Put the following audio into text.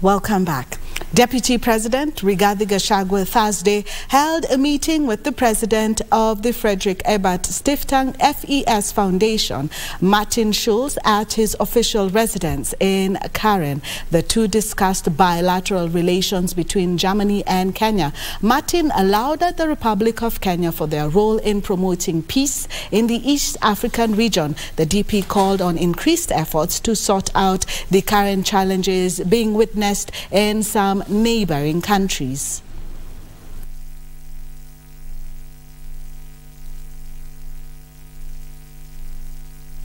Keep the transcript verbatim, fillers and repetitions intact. Welcome back. Deputy President Rigathi Gachagua Thursday held a meeting with the President of the Friedrich Ebert Stiftung F E S Foundation, Martin Schulz, at his official residence in Karen. The two discussed bilateral relations between Germany and Kenya. Martin lauded the Republic of Kenya for their role in promoting peace in the East African region. The D P called on increased efforts to sort out the current challenges being witnessed in some neighboring countries.